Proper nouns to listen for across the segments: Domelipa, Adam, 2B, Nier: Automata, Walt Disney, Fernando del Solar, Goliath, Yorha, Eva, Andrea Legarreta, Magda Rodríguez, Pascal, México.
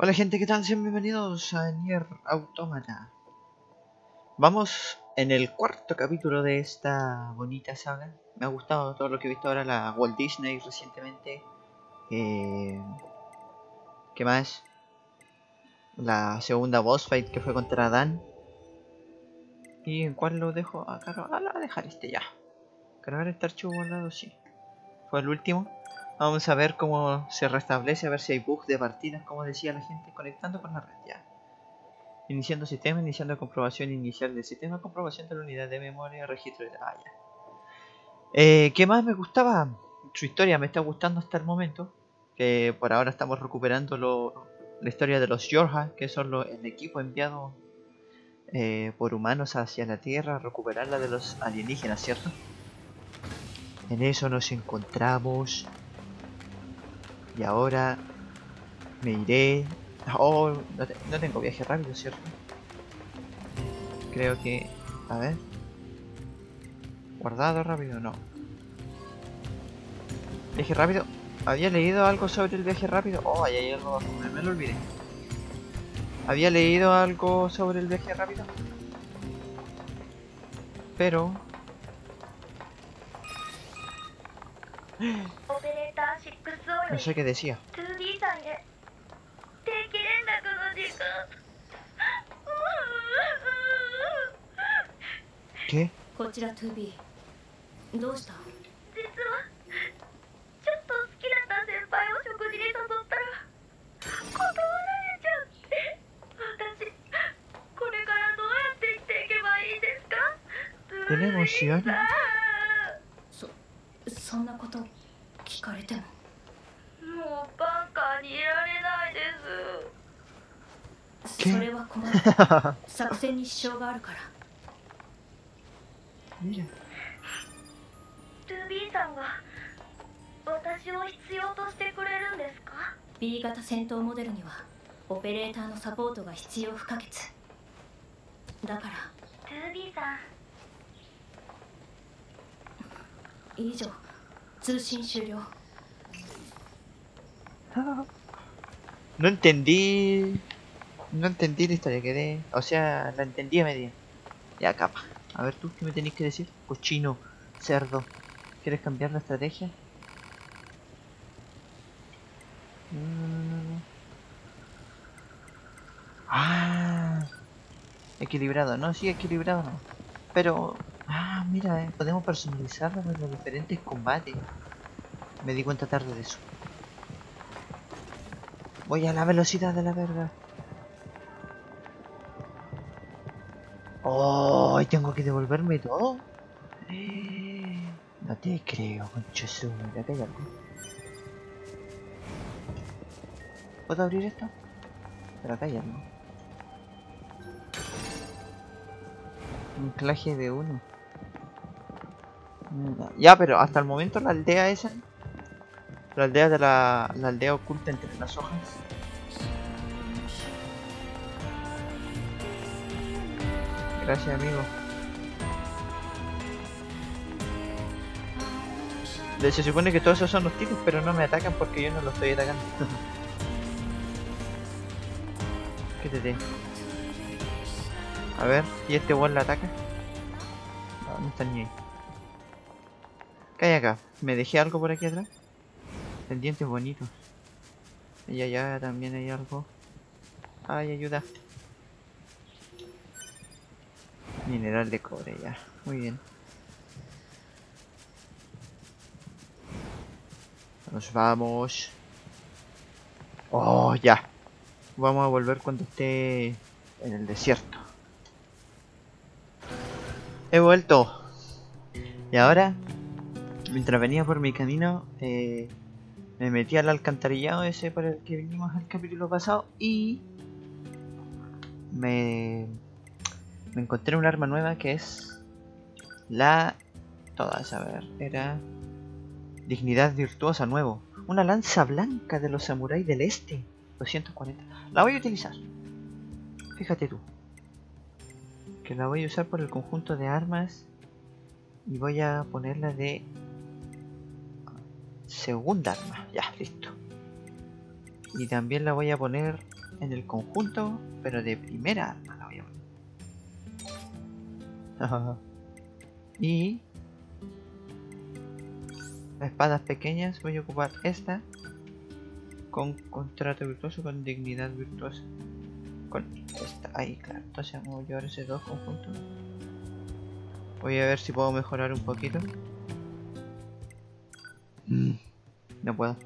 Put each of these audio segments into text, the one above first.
Hola gente, ¿qué tal? Sean bienvenidos a Nier: Automata. Vamos en el cuarto capítulo de esta bonita saga. Me ha gustado todo lo que he visto ahora, la Walt Disney recientemente. ¿Qué más? La segunda boss fight que fue contra Adam. ¿Y en cuál lo dejo? Acá lo voy a dejar ya. Cargar este archivo guardado, sí. Fue el último. Vamos a ver cómo se restablece, a ver si hay bugs de partidas, como decía la gente, conectando con la red ya. Iniciando sistema, iniciando comprobación inicial del sistema, comprobación de la unidad de memoria, registro de... Ah, ya. ¿Qué más me gustaba? Su historia me está gustando hasta el momento. Que por ahora estamos recuperando la historia de los Yorha, que son el equipo enviado por humanos hacia la Tierra, recuperarla de los alienígenas, ¿cierto? En eso nos encontramos... Y ahora me iré... Oh, no tengo viaje rápido, ¿cierto? Creo que... A ver... Guardado rápido, no. Viaje rápido... Había leído algo sobre el viaje rápido... Oh, ahí hay algo... Me lo olvidé. Había leído algo sobre el viaje rápido... Pero... No sé qué decía. ¿Qué? ¿Tiene emoción? ¿Qué? Mira. No entendí la historia, quedé... O sea, la entendí a media. Ya, capa. A ver tú, ¿qué me tenés que decir? Cochino, cerdo. ¿Quieres cambiar la estrategia? Ah, equilibrado, ¿no? Sí, equilibrado, ¿no? Pero... Ah, mira, podemos personalizarlo en los diferentes combates. Me di cuenta tarde de eso. Voy a la velocidad de la verga. Oh, tengo que devolverme todo. No te creo, conchazo. Ya que hay algo. ¿Puedo abrir esto? Pero acá hay algo. Un claje de uno. Ya, pero hasta el momento la aldea esa. La aldea de la aldea oculta entre las hojas. Gracias, amigo. Se supone que todos esos son los tipos, pero no me atacan porque yo no los estoy atacando. ¿Qué te tengo? A ver, ¿y este boss la ataca? No, no está ni ahí. ¿Qué hay acá? ¿Me dejé algo por aquí atrás? Pendientes bonitos. Y allá también hay algo. Ay, ayuda. Mineral de cobre, ya. Muy bien. Nos vamos. Oh, ya. Vamos a volver cuando esté en el desierto. He vuelto. Y ahora... Mientras venía por mi camino, me metí al alcantarillado ese para el que vinimos al capítulo pasado y me encontré un arma nueva que es la... Todas, a ver, era... Dignidad virtuosa, nuevo. Una lanza blanca de los samuráis del este. 240. La voy a utilizar. Fíjate tú. Que la voy a usar por el conjunto de armas y voy a ponerla de... segunda arma, ya, listo. Y también la voy a poner en el conjunto, pero de primera no la voy a poner. Y las espadas pequeñas voy a ocupar esta con contrato virtuoso, con dignidad virtuosa, con esta ahí, claro. Entonces vamos a llevar ese dos conjuntos. Voy a ver si puedo mejorar un poquito. No puedo.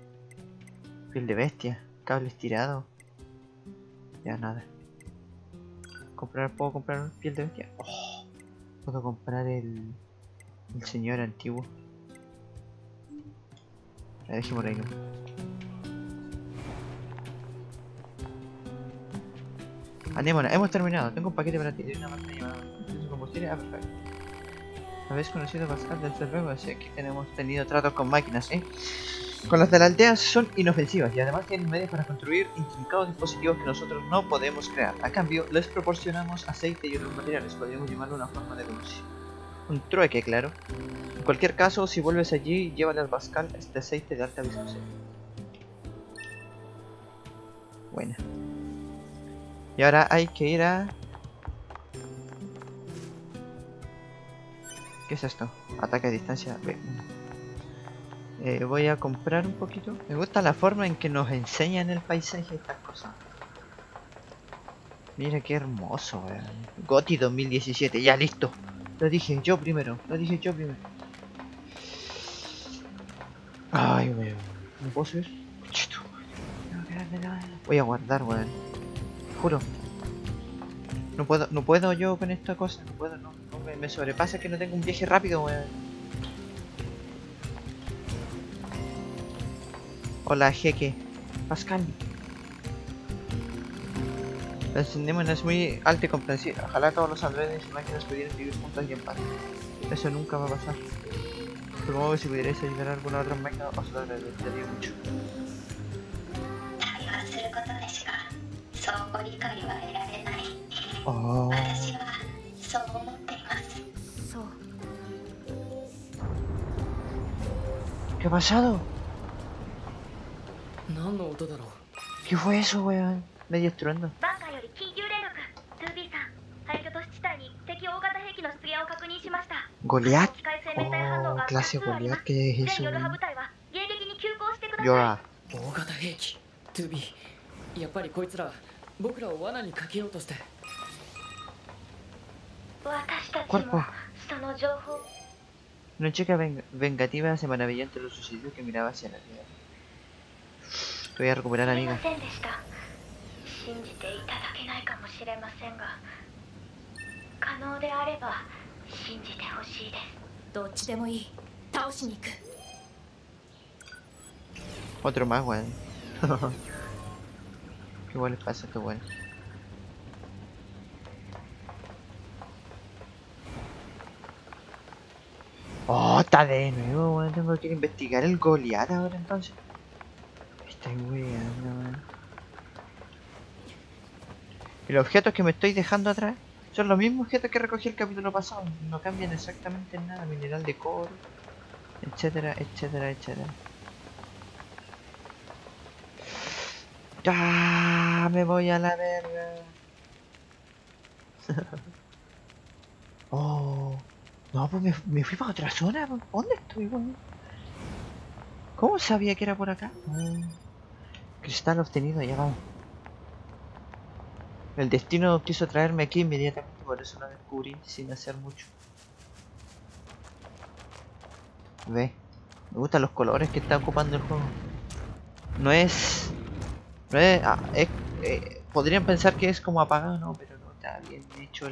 Piel de bestia, cable estirado. Ya nada. Comprar, puedo comprar piel de bestia. Oh, puedo comprar el señor antiguo. La dejemos ahí. Anémona, hemos terminado. Tengo un paquete para ti de una pantalla llamada combustible. Ah, perfecto. Habéis conocido a Pascal desde luego, así que tenemos tenido tratos con máquinas, ¿eh? Con las de la aldea son inofensivas y además tienen medios para construir intrincados dispositivos que nosotros no podemos crear. A cambio, les proporcionamos aceite y otros materiales, podríamos llamarlo una forma de negocio. Un trueque, claro. En cualquier caso, si vuelves allí, llévale al Pascal este aceite de alta viscosidad. Buena. Y ahora hay que ir a... ¿Qué es esto? Ataque a distancia. Bien. Voy a comprar un poquito. Me gusta la forma en que nos enseñan el paisaje estas cosas. Mira qué hermoso, ¿verdad? Goti 2017, ya listo. Lo dije yo primero. Ay, weón. ¿Me puedo subir? Voy a guardar, weón. Juro. No puedo yo con esta cosa. No me sobrepasa que no tengo un viaje rápido, weón. Hola, jeque. Pascal. La cinémona es muy alta y comprensible. Ojalá todos los androides y máquinas pudieran vivir juntas y en paz. Eso nunca va a pasar. Supongo que si pudierais ayudar a alguna otra máquina, os lo agradecería mucho. Oh. ¿Qué ha pasado? ¿Qué fue eso, weón? Medio estruendo. Goliath. Oh, clase Goliath, ¿qué es eso? Yorha. Cuerpo. Una chica vengativa se maravilló entre los suicidios que miraba hacia la ciudad. Te voy a recuperar, amiga. Otro más, weón. Qué bueno les pasa, qué bueno. Oh, está de nuevo, weón. Tengo que investigar el Goliath ahora entonces. Estoy weando, weón. Y los objetos que me estoy dejando atrás son los mismos objetos que recogí el capítulo pasado. No cambian exactamente nada. Mineral de cobre, etcétera, etcétera, etcétera. ¡Ah! Me voy a la verga. Oh. No, pues me fui para otra zona. ¿Dónde estoy, weón? ¿Cómo sabía que era por acá? Cristal obtenido, ya vamos. El destino quiso traerme aquí inmediatamente, por eso lo descubrí sin hacer mucho. Ve, me gustan los colores que está ocupando el juego. Podrían pensar que es como apagado, no, pero no, está bien hecho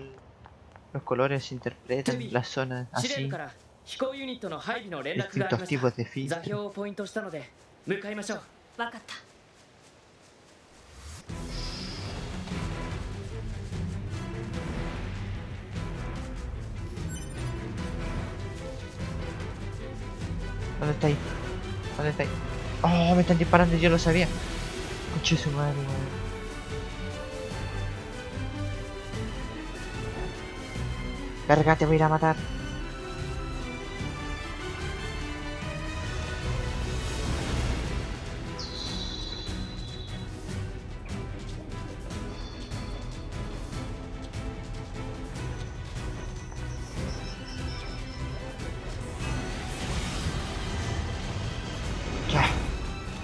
los colores se interpretan las zonas así. Distintos tipos de filtro. ¿Dónde está ahí? ¿Dónde está ahí? ¡Oh! Me están disparando y yo lo sabía. Coche su madre, weón. Verga, te voy a ir a matar.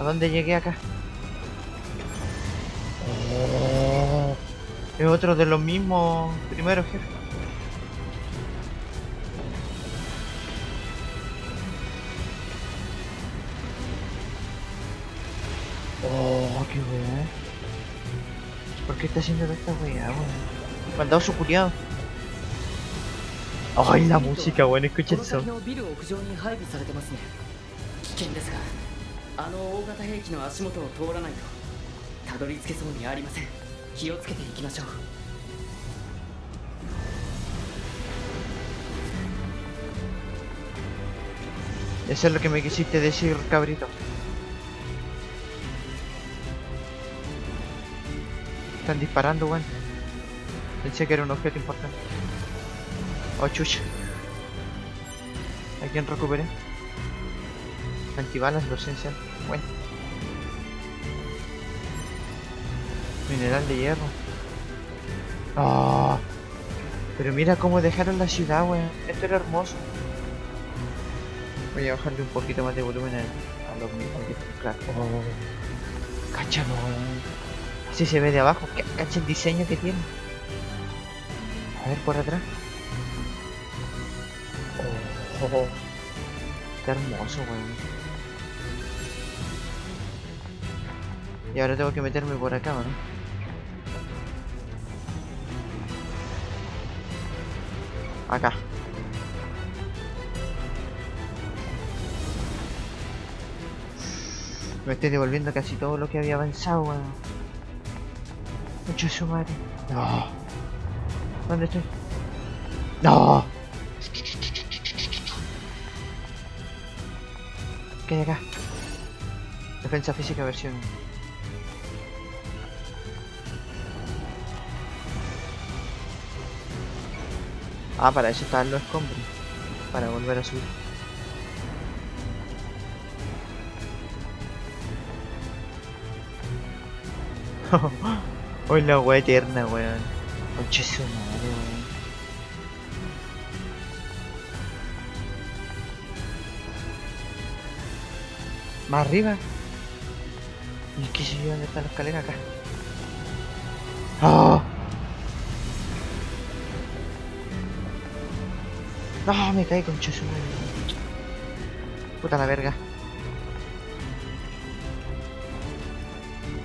dónde llegué acá? Es otro de los mismos primeros jefes. Oh, qué weá. ¿Por qué está haciendo esta weá, weón? Mandado su culiado. Ay, la música, weón, escucha el son. Eso es lo que me quisiste decir, cabrito. Están disparando, weón. Pensé que era un objeto importante. Oh, chucha. ¿A quién recuperé? Antibalas, docencia. Bueno. Mineral de hierro. Oh, pero mira cómo dejaron la ciudad, weón. Esto era hermoso. Voy a bajarle un poquito más de volumen a los mismos que están, claro. Oh. Cáchalo, weón. Si se ve de abajo, cacha el diseño que tiene. A ver por atrás. Oh, oh, oh. Qué hermoso, weón. Y ahora tengo que meterme por acá, ¿no? Acá. Me estoy devolviendo casi todo lo que había avanzado, weón. Mucho su madre. No. ¿Dónde estoy? No. ¿Qué hay acá? Defensa física versión. Ah, para eso están los escombros. Para volver a subir. Hoy la wea eterna, weón. Conche su madre, weón. Más arriba. Y que sé yo dónde está la escalera acá. ¡Oh! No, me caí, conche su madre. Puta la verga.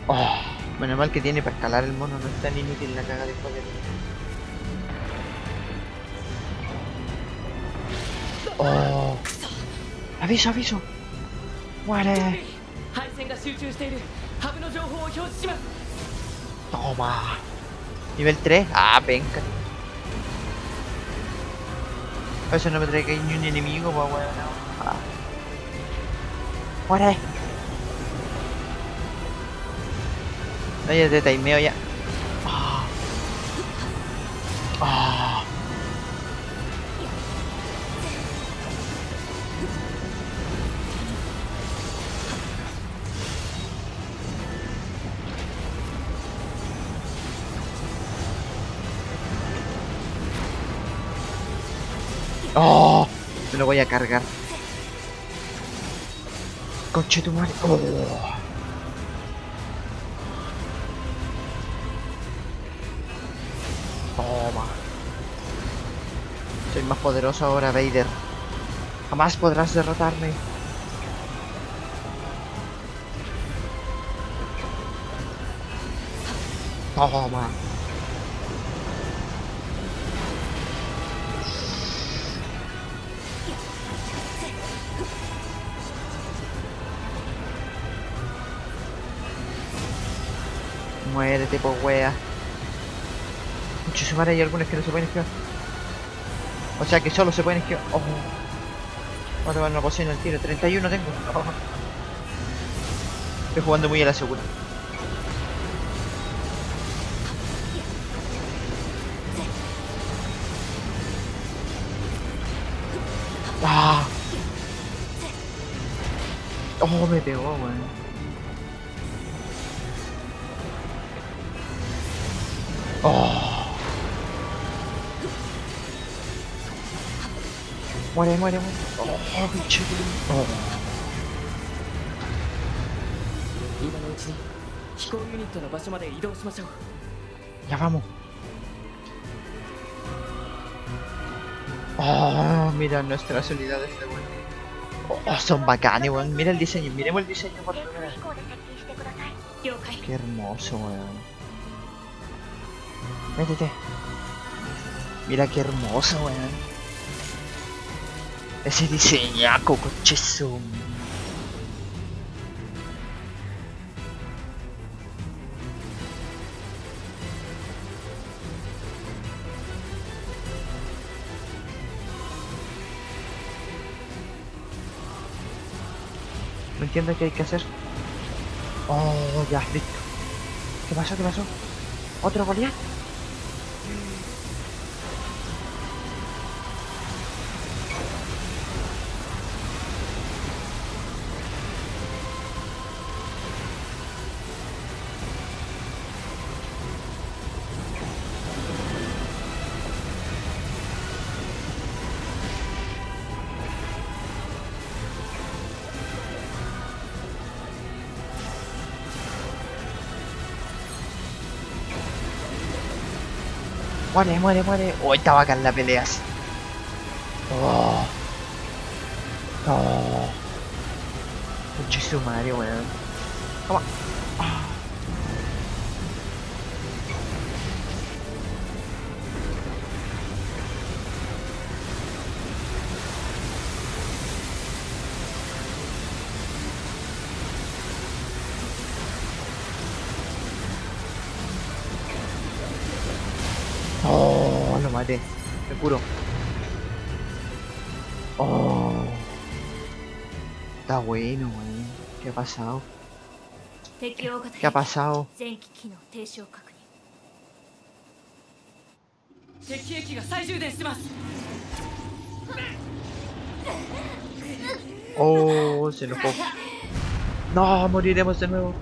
Oh. Bueno, mal que tiene para escalar el mono, no es tan inútil la caga de joder. Oh. Aviso, aviso. Muere. Toma. Nivel 3. Ah, venga. A veces no me trae que hay ni un enemigo, pues bueno. Ah. Muere. Oye, te timeo ya. Oh. Oh. Oh. Me lo voy a cargar. Conche tu madre. Oh. Soy más poderoso ahora, Vader. Jamás podrás derrotarme. Toma. Muérete, po wea. Muchísimas, hay algunos que no se pueden esquivar. O sea que solo se pueden esquivar. Ojo. Voy a tomar una poción al tiro. 31 tengo. Oh. Estoy jugando muy a la segura. Ah. Oh, me pegó, weón. Oh. Muere, muere, muere. Oh, pinche. Oh. Ya vamos. Oh, mira nuestras unidades de vuelta. Oh, son bacanes, weón. Mira el diseño, miremos el diseño por favor. Qué hermoso, weón. Métete. Mira qué hermoso, weón. Ese diseñaco, cochezo. No entiendo qué hay que hacer. Oh, ya, listo. ¿Qué pasó? ¿Qué pasó? ¿Otro Goliath? Muere, muere, muere. Oh, está bacán la pelea. Oh. Oh. Conche su madre, weón. Toma. Oh. Oh, lo maté, me curo. Oh, está bueno, weón. ¿Qué ha pasado? ¿Qué ha pasado? Oh, se enojó. No, moriremos de nuevo.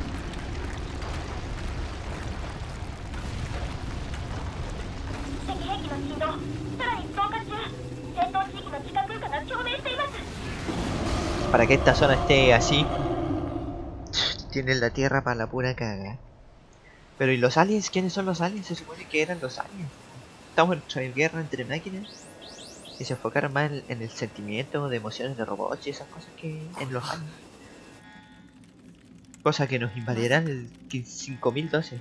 Para que esta zona esté así, tienen la tierra para la pura caga. Pero ¿y los aliens? ¿Quiénes son los aliens? Se supone que eran los aliens. Estamos en guerra entre máquinas y se enfocaron más en el sentimiento de emociones de robots y esas cosas que en los aliens. Cosas que nos invadirán el 5012.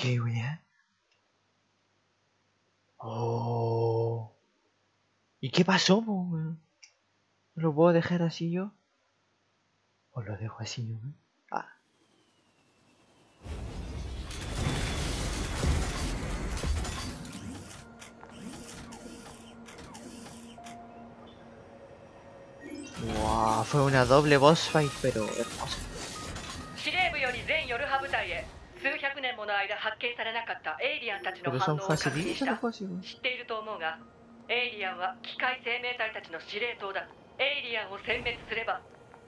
¿Qué wea? Oh. ¿Y qué pasó, po? ¿Lo puedo dejar así yo? ¿O lo dejo así yo? Ah. Wow, fue una doble boss fight, pero hermosa. 数百年もの間発見されなかったエイリアンたちの反応を確認した。知っていると思うが、エイリアンは機械生命体たちの司令塔だ。エイリアンを殲滅すれば、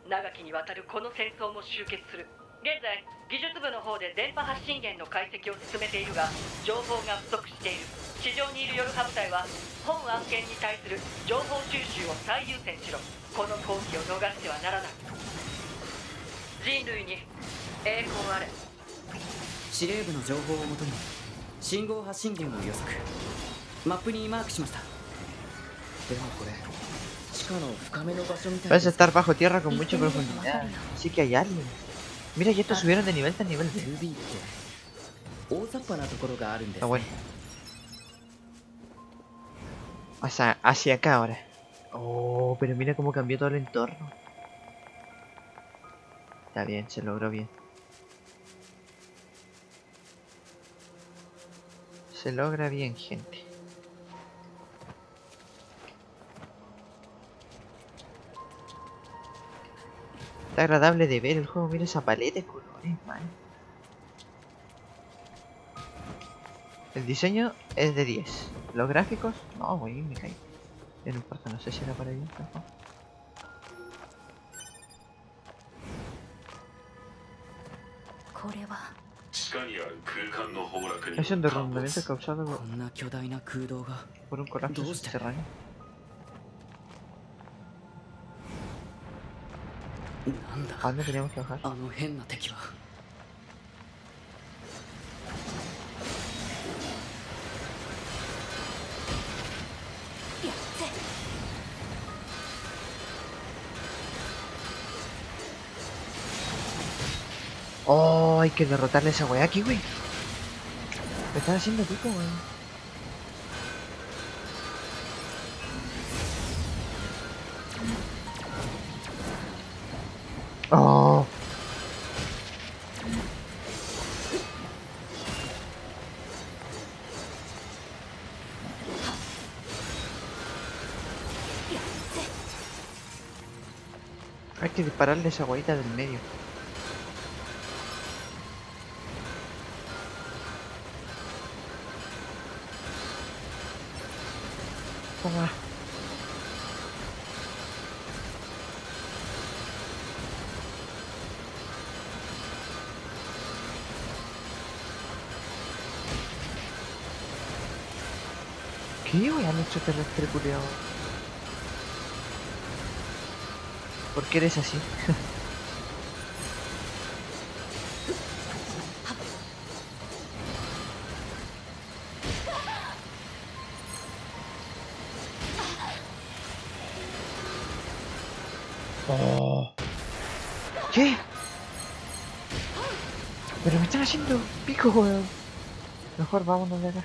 長きにわたるこの戦争も終結する。現在、技術部の方で電波発信源の解析を進めているが、情報が不足している。地上にいるヨルハ部隊は、本案件に対する情報収集を最優先しろ。この好機を逃してはならない。人類に栄光あれ。 司令部の情報をもとに信号発信源を予測マップにマークしました。でもこれ地下の深めの場所みたいな。 Parece estar bajo tierra con mucha profundidad. Sí que hay alguien. Mira que estos subieron de nivel a nivel. 2B って大雑把なところがあるんです。 Hacia acá ahora. Oh, pero mira cómo cambió todo el entorno. Está bien, se logró bien. Se logra bien, gente. Está agradable de ver el juego. Mira esa paleta de colores, man. El diseño es de 10. Los gráficos... No, güey, me caí. No importa, no sé si era para ellos tampoco. Es el derrumbamiento causado por un colapso subterráneo. ¿A dónde teníamos que bajar? Oh, hay que derrotarle a esa weá aquí, wey. Me están haciendo pico, wey. Oh. Hay que dispararle esa guayita del medio. Toma. ¿Qué voy a nuestro terrestre culiao? ¿Por qué eres así? ¿Qué? Pero me están haciendo pico, weón. Mejor vámonos de acá.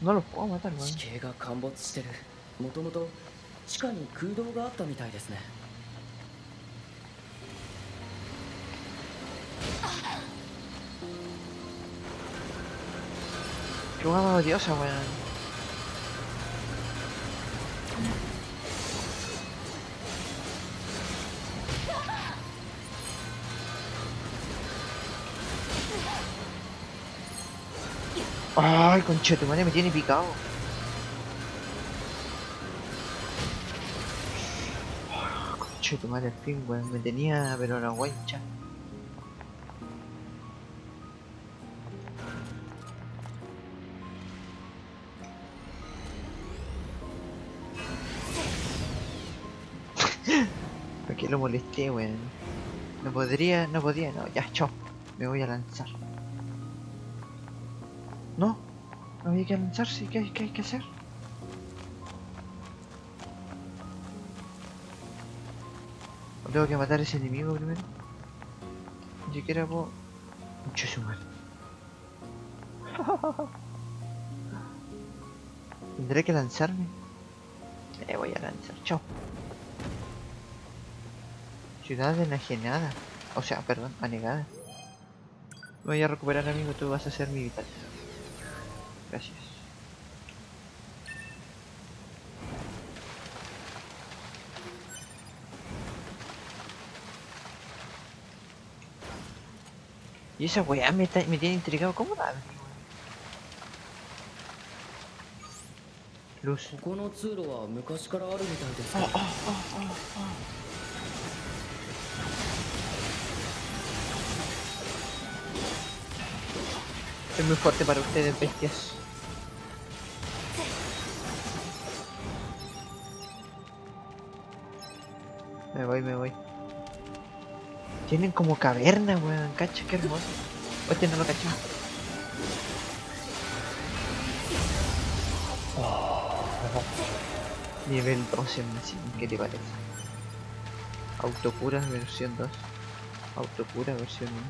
No los puedo matar, weón. Qué guapa odiosa, weón. Ay, conchetumare, me tiene picado. Oh, conchetumare, al fin, weón. Me tenía, pero la guancha. ¿Para qué lo molesté, weón? No podía, no. Ya, chao. Me voy a lanzar. No, no había que lanzarse, ¿qué hay que hacer? ¿O tengo que matar a ese enemigo primero? Ni siquiera puedo... Mucho sumar. ¿Tendré que lanzarme? Me voy a lanzar, chao. Ciudad enajenada. O sea, perdón, anegada. Me voy a recuperar, amigo, tú vas a ser mi vital. Gracias. Y esa weá me tiene intrigado. ¿Cómo la abrí? Luz. Oh. Es muy fuerte para ustedes, bestias. Me voy. Tienen como caverna, weón. Cacha, qué hermoso. Hostia, no lo caché. Oh. Nivel 12, ¿qué te parece? Autocura versión 2. Autocura versión 1.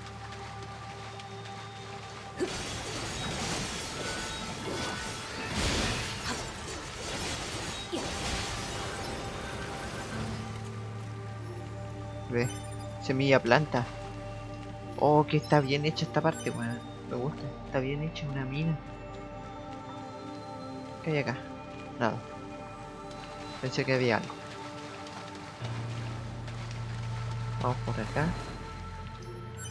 Ve, semilla planta. Oh, que está bien hecha esta parte, weón. Me gusta, está bien hecha, una mina. ¿Qué hay acá? Nada. Pensé que había algo. Vamos por acá.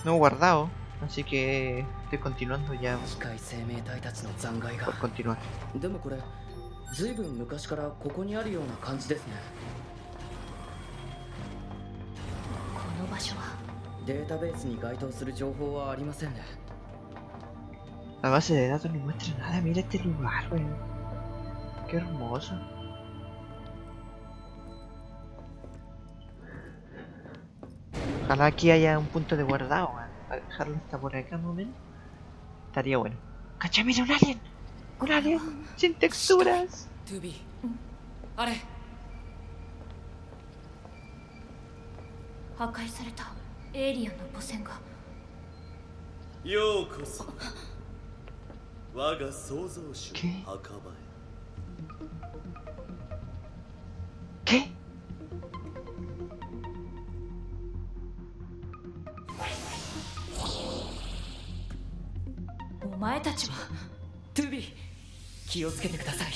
No he guardado, así que estoy continuando ya. Por continuar. データベースに該当する情報はありませんね。La base de datos no muestra nada. Mira este lugar, güey. Qué hermoso. Ojalá aquí haya un punto de guardado, güey. Para dejarlo hasta por acá un momento. Estaría bueno. ¡Cacha, mira un alien! ¡Un alien! ¡Sin texturas! 2B. ¡Are! 破壊されたエイリアンの母船が。ようこそ我が創造主の墓場へ。け？お前たちは2B、気をつけてください。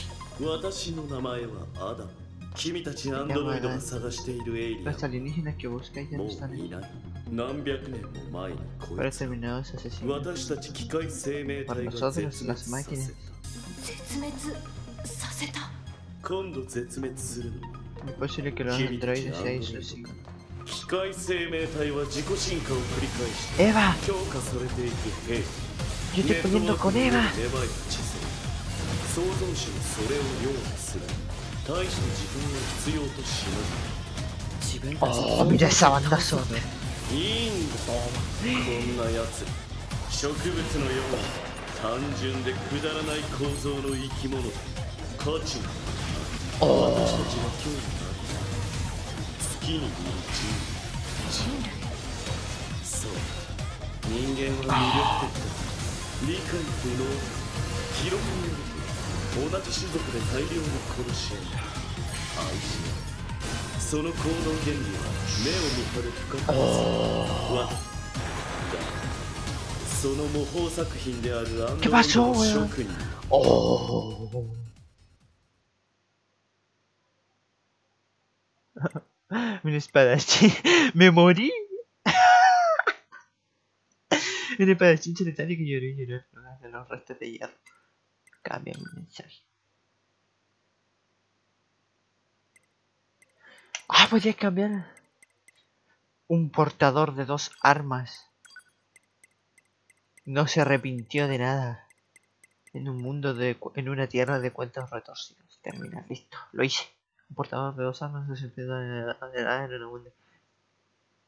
私の名前はアダム。君たちアンドロイドが探しているエイリアンはもういない。何百年も前にこいつ私たち機械生命体が絶滅させた。絶滅させた。今度絶滅するのは君たちアンドロイドだ。機械生命体は自己進化を繰り返して強化されていく兵器ネットワークにも芽生えた知性。創造主にそれを擁護する。大して自分を必要としない。ああ、見出したわんだそうね。いいんだ。こんなやつ、植物のような単純でくだらない構造の生き物だ。価値がある。私たちは興味ない。月に人類。人類。そう。人間は魅力的だ。理解不能。広く見る。同じ種族で大量に殺し合い愛し合い、その行動原理は目を見張る不可欠わだ。その模倣作品であるアンドロイドの職人。Una espadachín. Me morí. Un espadachín solitario que lloró y lloró de los restos de hierro. Cambia mi mensaje. Ah, podía cambiar. Un portador de dos armas. No se arrepintió de nada. En un mundo de... en una tierra de cuentos retorcidos. Termina, listo, lo hice. Un portador de dos armas no se arrepintió de nada en un mundo.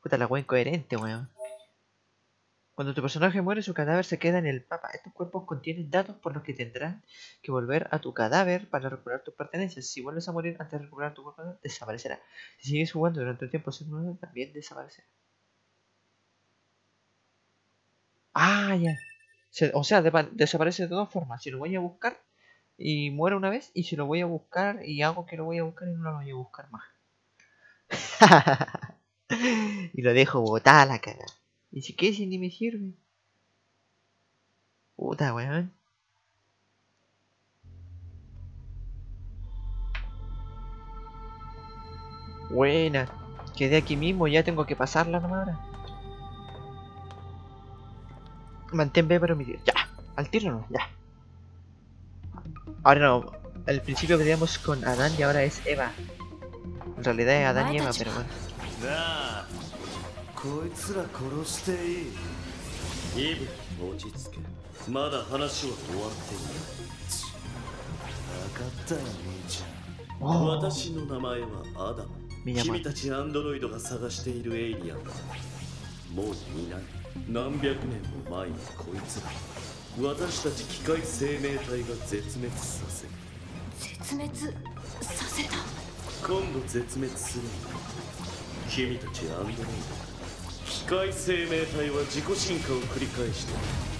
Puta la wea incoherente, weón. Cuando tu personaje muere, su cadáver se queda en el mapa. Estos cuerpos contienen datos por los que tendrás que volver a tu cadáver para recuperar tus pertenencias. Si vuelves a morir antes de recuperar tu cuerpo, desaparecerá. Si sigues jugando durante un tiempo sin morir, también desaparecerá. Ah, ya. O sea, desaparece de todas formas. Si lo voy a buscar y muere una vez, y si lo voy a buscar y hago que lo voy a buscar y no lo voy a buscar más. Y lo dejo botada la cara. Y si qué, si ni me sirve. Puta, weón. Buena. Quedé aquí mismo, ya tengo que pasarla nomás ahora. Mantén B para omitir. Ya. Al tiro no, ya. Ahora no. Al principio quedamos con Adán y ahora es Eva. En realidad es Adán y Eva, pero bueno. こいつら殺していい。イブ、落ち着け。まだ話は終わっていない。分かったよ、兄ちゃん。私の名前はアダム。君たちアンドロイドが探しているエイリアンはもういない。何百年も前のこいつら。私たち機械生命体が絶滅させ。絶滅させた。今度絶滅する。君たちアンドロイド。機械生命体は自己進化を繰り返して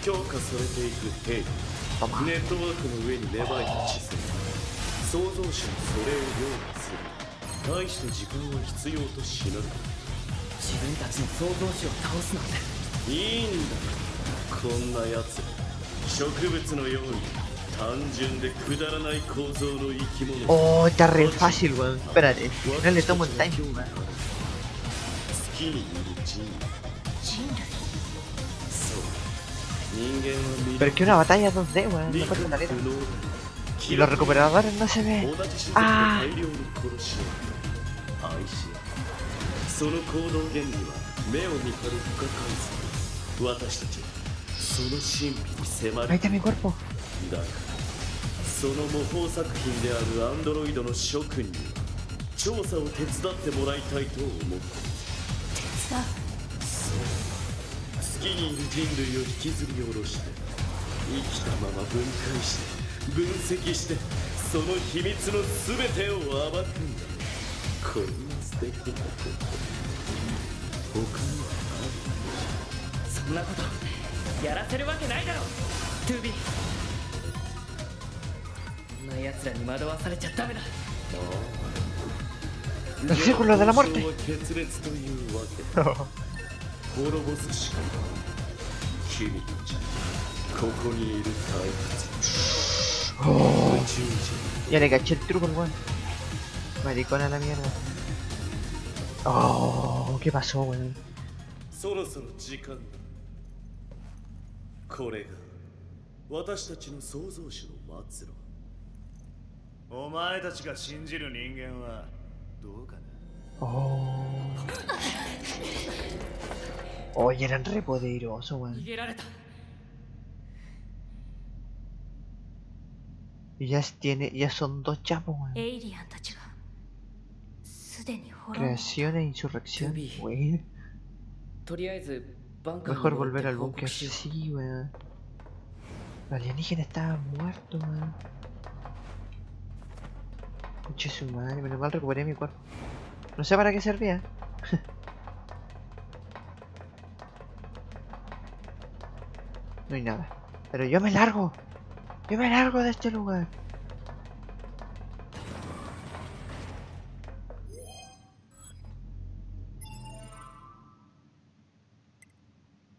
強化されていく兵器ネットワークの上に芽生えた知性。創造主にそれを擁護する。大して自分は必要としない。自分たちの創造主を倒すなんていいんだ。こんなやつ植物のように単純でくだらない構造の生き物。おお、está re fácil, weón. Espérate, no le tomo el time, weón. 人類。Pero que una batalla 2D, weón, no pasa nada. Y los recuperadores no se ven. Ah. Ahí está mi cuerpo. Los círculos de la muerte. Oh, ya le caché el truco, weón. Maricón a la mierda. Oh, ¿qué pasó, weón? Oh. Oye, eran re poderosos, weón. Y ya son dos chapos, weón. Creación e insurrección, weón. Mejor volver al búnker. Sí, weón. Los alienígenas estaban muertos, weón. Conche su madre, menos mal recuperé mi cuerpo. No sé para qué servía. No hay nada. Pero yo me largo. Yo me largo de este lugar.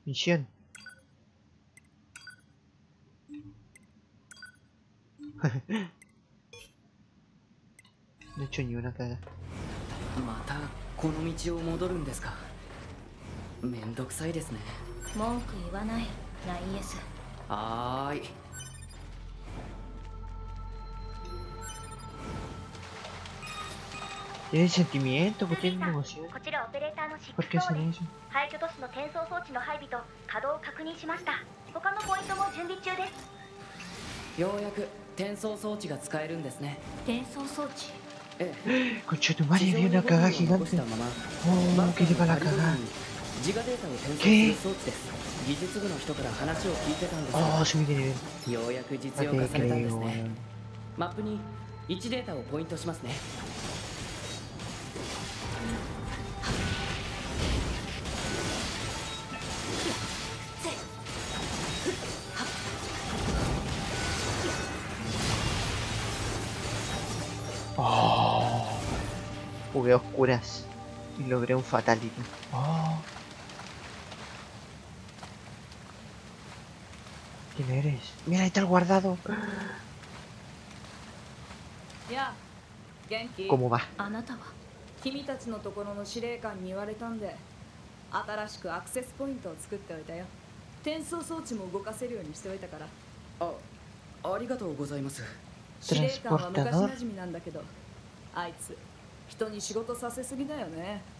Misión. No he hecho ni una cara. Tienen sentimiento, pues tienen emoción. ¿Por qué hacen eso? Conchetumare, había una cagada gigante. Oh, que lleva la cagada. ¿Qué? Oh, subí de nivel. No te creo, weón. Jugué a oscuras y logré un fatality. Oh. ¿Quién eres? Mira, ahí está el guardado. ¿Cómo va? Transportador. Oh. Oh, listo,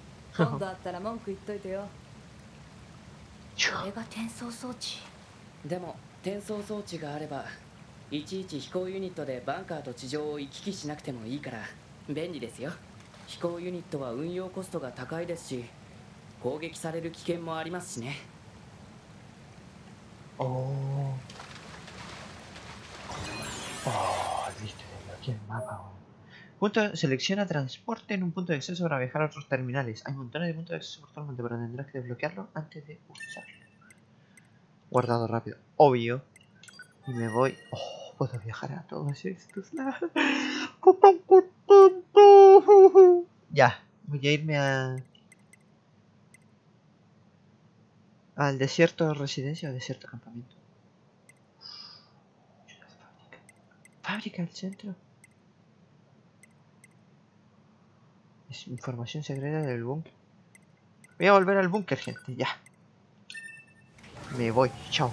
aquí el mapa. Punto, selecciona transporte en un punto de acceso para viajar a otros terminales. Hay montones de puntos de acceso por todo el mundo, pero tendrás que desbloquearlo antes de usarlo. Guardado rápido, obvio. Y me voy. Oh, puedo viajar a todos estos lados. Ya, voy a irme a... al desierto de residencia o desierto de campamento. Fábrica. Fábrica del centro. Es información secreta del búnker. Voy a volver al búnker, gente, ya. Me voy, chao.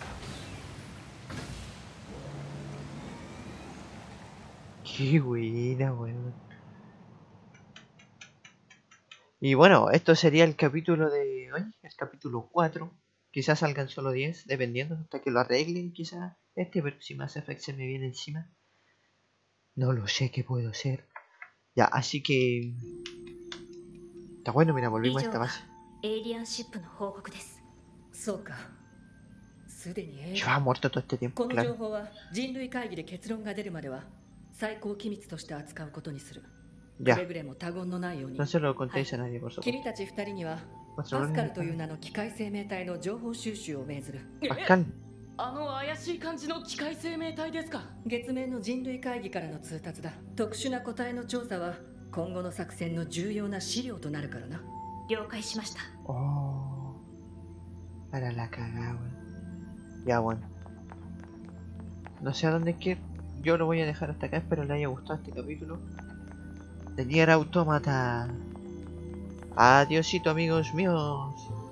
Qué buena, weón. Y bueno, esto sería el capítulo de hoy, el capítulo 4. Quizás salgan solo 10, dependiendo, hasta que lo arreglen quizás. Pero si Mass Effect se me viene encima, no lo sé qué puedo hacer. Ya, así que... Está bueno, mira, volvimos a esta base. Llevaba muerto todo este tiempo, claro. Ya. No se lo contéis a nadie, por favor. Pascal. あの怪しい感じの機械生命体ですか。月面の人類会議からの通達だ。特殊な個体の調査は今後の作戦の重要な資料となるからな。了解しました。おお。あららかが。Ya bueno. No sé a dónde es que yo lo voy a dejar hasta acá. Espero le haya gustado este capítulo. De Nier Automata. Adiósito amigos míos.